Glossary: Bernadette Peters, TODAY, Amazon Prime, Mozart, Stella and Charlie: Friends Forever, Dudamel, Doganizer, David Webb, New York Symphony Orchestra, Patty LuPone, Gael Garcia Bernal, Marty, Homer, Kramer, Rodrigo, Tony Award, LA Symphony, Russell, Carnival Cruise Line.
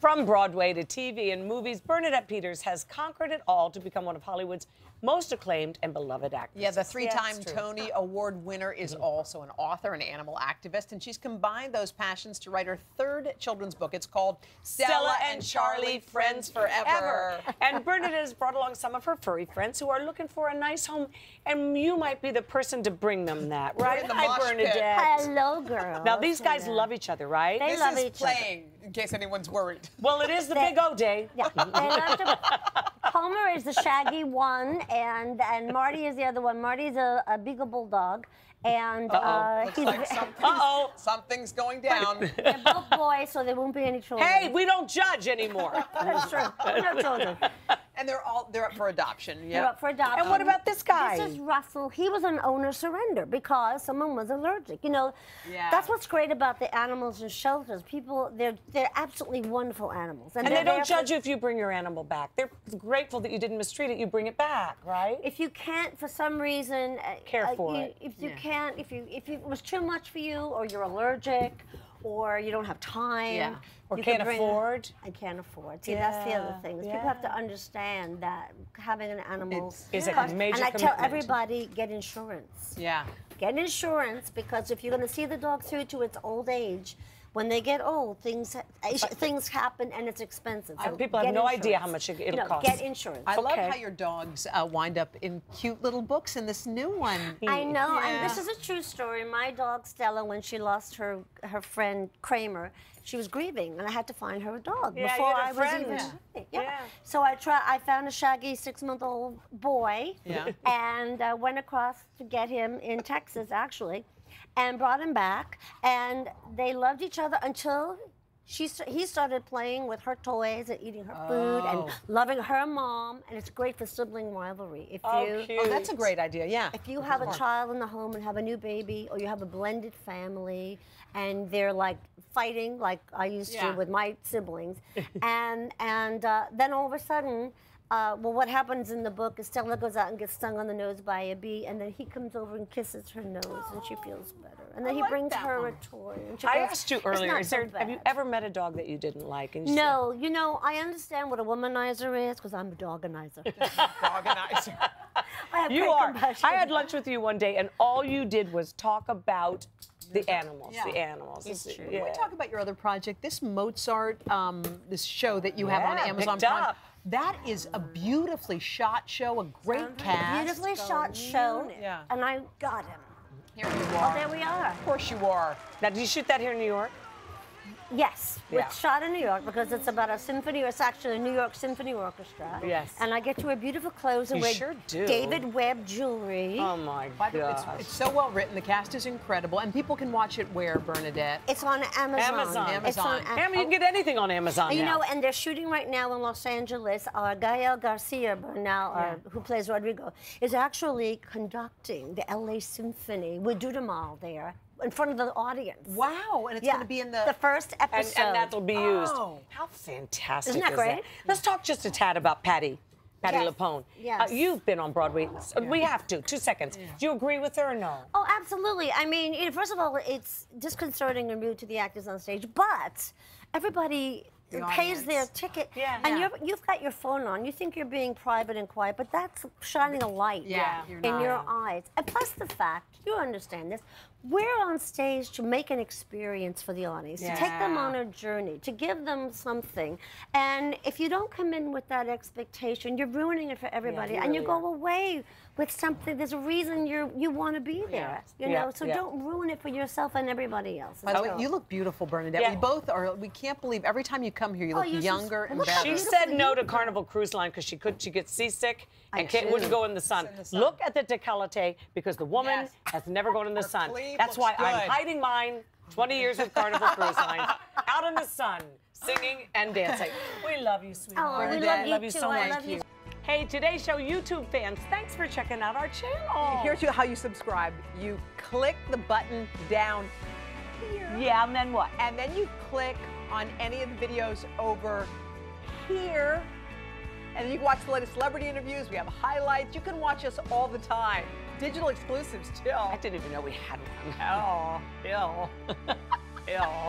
From Broadway to TV and movies, Bernadette Peters has conquered it all to become one of Hollywood's most acclaimed and beloved actors. Yeah, the three-time Tony Award winner is also an author and animal activist, and she's combined those passions to write her third children's book. It's called Stella and Charlie Friends Forever. And Bernadette has brought along some of her furry friends who are looking for a nice home, and you might be the person to bring them that, right? Hi, Bernadette. Pit. Hello, girls. Now, these guys love each other, right? They love each other. This is playing, in case anyone's worried. Well, it is the Big O Day. Yeah, they love to... Homer is the shaggy one, and Marty is the other one. Marty's a beagle bulldog, and he's like something's going down. They're both boys, so there won't be any children. Hey, we don't judge anymore. That's true. No children. And they're up for adoption. Yeah. They're up for adoption. And what about this guy? This is Russell. He was an owner surrender because someone was allergic. You know, that's what's great about the animals in shelters. People, they're absolutely wonderful animals. And they don't judge you if you bring your animal back. They're grateful that you didn't mistreat it. You bring it back, right? If you can't, for some reason, care for it. If you can't, if it was too much for you, or you're allergic, or you don't have time. Yeah. Or can't afford. See, that's the other thing. People have to understand that having an animal is a major commitment. And I tell everybody, get insurance. Yeah. Get insurance, because if you're going to see the dog through to its old age, when they get old, things happen, and it's expensive. So people have no idea how much it'll cost. Get insurance. I love how your dogs wind up in cute little books in this new one. I know, and this is a true story. My dog Stella, when she lost her friend Kramer, she was grieving, and I had to find her a dog before I was even. So I found a shaggy 6-month-old boy, and went across to get him in Texas, actually. And brought him back, and they loved each other until he started playing with her toys and eating her food and loving her mom. And it's great for sibling rivalry. If oh, that's a great idea, if you have a child in the home and have a new baby, or you have a blended family, and they're like fighting like I used to with my siblings, and then all of a sudden, well, what happens in the book is Stella goes out and gets stung on the nose by a bee, and then he comes over and kisses her nose, and she feels better. And then he brings her a toy. I asked you earlier, have you ever met a dog that you didn't like? And no, you know, I understand what a womanizer is, because I'm a doganizer. Doganizer. You are. I had lunch with you one day, and all you did was talk about the animals, It's true. Yeah. Can we talk about your other project? This Mozart, this show that you have on Amazon Prime. That is a beautifully shot show, a great cast. Beautifully shot show, and I got him. Here you are. Oh, there we are. Of course you are. Now, did you shoot that here in New York? Yes, it's shot in New York because it's about a symphony, or it's actually a New York Symphony Orchestra. Yes. And I get to wear beautiful clothes and wear David Webb jewelry. Oh, my God. It's so well written. The cast is incredible. And people can watch it where, Bernadette? It's on Amazon. You can get anything on Amazon now. You know, and they're shooting right now in Los Angeles. Gael Garcia Bernal, who plays Rodrigo, is actually conducting the LA Symphony with Dudamel there, in front of the audience. Wow, and it's going to be in the first episode. And that'll be used. Oh, how fantastic is that? Isn't that great? Let's talk just a tad about Patty LuPone. Yes. You've been on Broadway. We have to. 2 seconds. Yeah. Do you agree with her or no? Oh, absolutely. I mean, you know, first of all, it's disconcerting and rude to the actors on stage, but everybody pays their ticket, and you've got your phone on. You think you're being private and quiet, but that's shining a light in your eyes. And plus the fact, you understand this, we're on stage to make an experience for the audience, to take them on a journey, to give them something. And if you don't come in with that expectation, you're ruining it for everybody, and you go away with something. There's a reason you want to be there, you know? So don't ruin it for yourself and everybody else. By the way, you look beautiful, Bernadette. Yeah. We can't believe, every time you come here, you look younger and better. She said no to Carnival Cruise Line because she gets seasick and wouldn't go in the sun. Look at the décolleté, because the woman has never gone in the sun. That's why I'm hiding mine, 20 years of Carnival Cruise Line, out in the sun, singing and dancing. We love you, sweetheart. We love you so much. Hey, Today's Show YouTube fans, thanks for checking out our channel. Here's how you subscribe. You click the button down here. Yeah, and then what? And then you click on any of the videos over here. And you can watch the latest celebrity interviews. We have highlights. You can watch us all the time. Digital exclusives, too. I didn't even know we had one. Oh, ew. Ew.